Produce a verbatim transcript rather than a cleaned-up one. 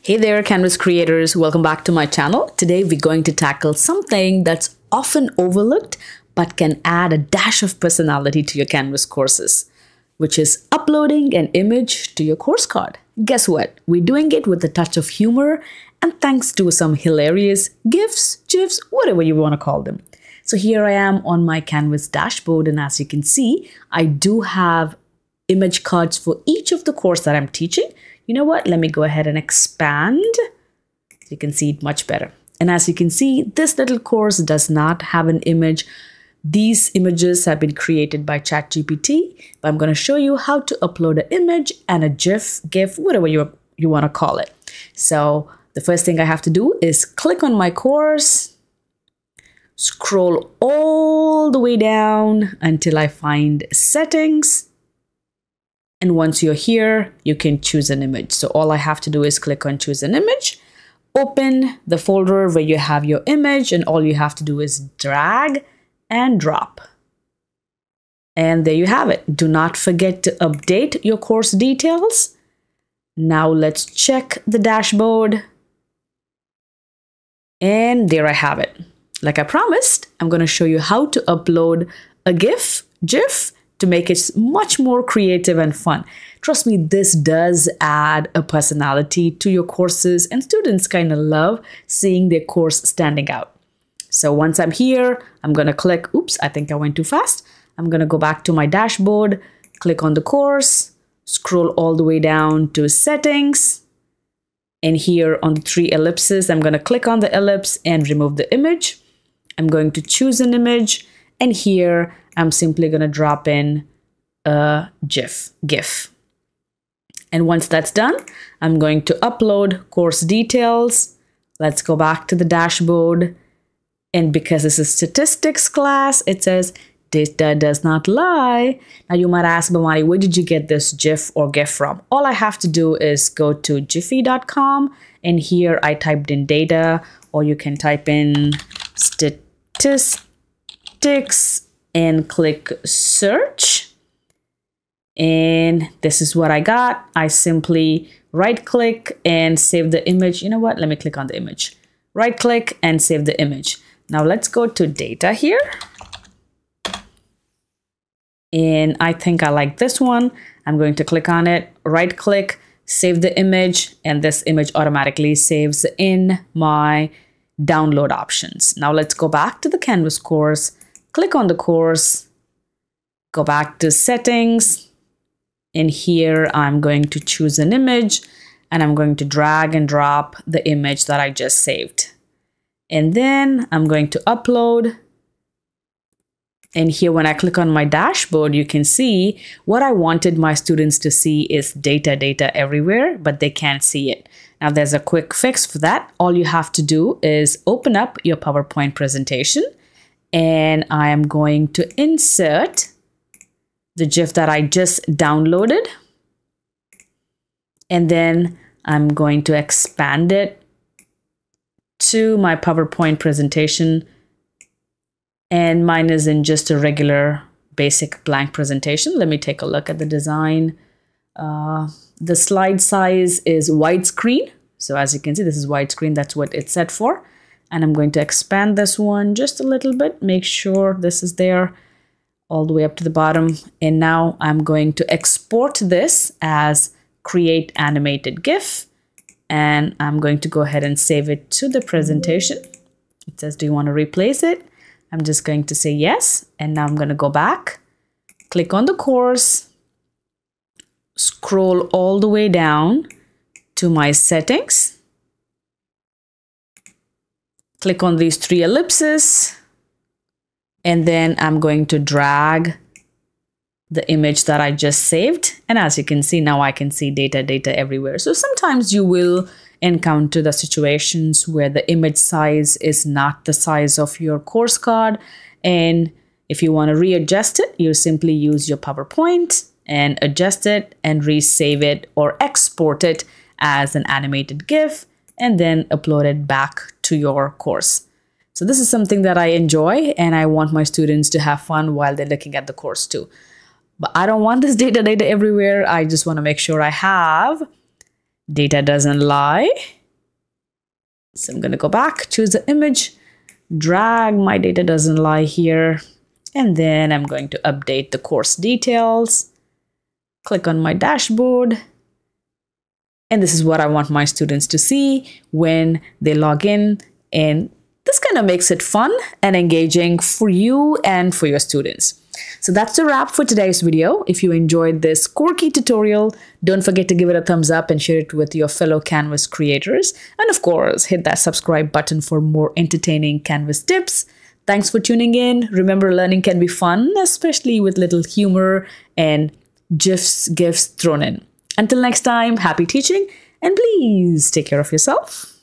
Hey there, Canvas creators. Welcome back to my channel. Today, we're going to tackle something that's often overlooked, but can add a dash of personality to your Canvas courses, which is uploading an image to your course card. Guess what? We're doing it with a touch of humor and thanks to some hilarious GIFs, GIFs, whatever you want to call them. So here I am on my Canvas dashboard. And as you can see, I do have image cards for each of the course that I'm teaching. You know what? Let me go ahead and expand so you can see it much better. And as you can see, this little course does not have an image. These images have been created by ChatGPT, but I'm going to show you how to upload an image and a GIF, GIF, whatever you, you want to call it. So the first thing I have to do is click on my course, scroll all the way down until I find settings. And once you're here, you can choose an image. So all I have to do is click on choose an image, open the folder where you have your image, and all you have to do is drag and drop. And there you have it. Do not forget to update your course details. Now let's check the dashboard. And there I have it. Like I promised, I'm going to show you how to upload a GIF, GIF, to make it much more creative and fun. Trust me, this does add a personality to your courses, and students kind of love seeing their course standing out. So once I'm here, I'm gonna click, oops, I think I went too fast. I'm gonna go back to my dashboard, click on the course, scroll all the way down to settings. And here on the three ellipses, I'm gonna click on the ellipse and remove the image. I'm going to choose an image, and here, I'm simply going to drop in a GIF, GIF. And once that's done, I'm going to upload course details. Let's go back to the dashboard. And because this is statistics class, it says data does not lie. Now you might ask, Bhamani, where did you get this GIF or GIF from? All I have to do is go to Giphy dot com. And here I typed in data, or you can type in statistics and click search. And this is what I got. I simply right click and save the image. You know what? Let me click on the image. Right click and save the image. Now let's go to data here. And I think I like this one. I'm going to click on it, right click, save the image, and this image automatically saves in my download options. Now let's go back to the Canvas course. Click on the course, go back to settings, and here I'm going to choose an image, and I'm going to drag and drop the image that I just saved. And then I'm going to upload. And here when I click on my dashboard, you can see what I wanted my students to see is data, data everywhere, but they can't see it. Now there's a quick fix for that. All you have to do is open up your PowerPoint presentation. And I am going to insert the GIF that I just downloaded. And then I'm going to expand it to my PowerPoint presentation. And mine is in just a regular basic blank presentation. Let me take a look at the design. Uh, the slide size is widescreen. So as you can see, this is widescreen. That's what it's set for. And I'm going to expand this one just a little bit, make sure this is there all the way up to the bottom. And now I'm going to export this as create animated GIF. And I'm going to go ahead and save it to the presentation. It says, do you want to replace it? I'm just going to say yes. And now I'm going to go back, click on the course, scroll all the way down to my settings. Click on these three ellipses, and then I'm going to drag the image that I just saved. And as you can see, now I can see data, data everywhere. So sometimes you will encounter the situations where the image size is not the size of your course card. And if you want to readjust it, you simply use your PowerPoint and adjust it and resave it or export it as an animated GIF, and then upload it back to your course. So this is something that I enjoy, and I want my students to have fun while they're looking at the course too. But I don't want this data data everywhere. I just want to make sure I have Data doesn't lie. So I'm going to go back, choose the image, drag my data doesn't lie here. And then I'm going to update the course details. Click on my dashboard. And this is what I want my students to see when they log in. And this kind of makes it fun and engaging for you and for your students. So that's a wrap for today's video. If you enjoyed this quirky tutorial, don't forget to give it a thumbs up and share it with your fellow Canvas creators. And of course, hit that subscribe button for more entertaining Canvas tips. Thanks for tuning in. Remember, learning can be fun, especially with little humor and GIFs, GIFs thrown in. Until next time, happy teaching, and please take care of yourself.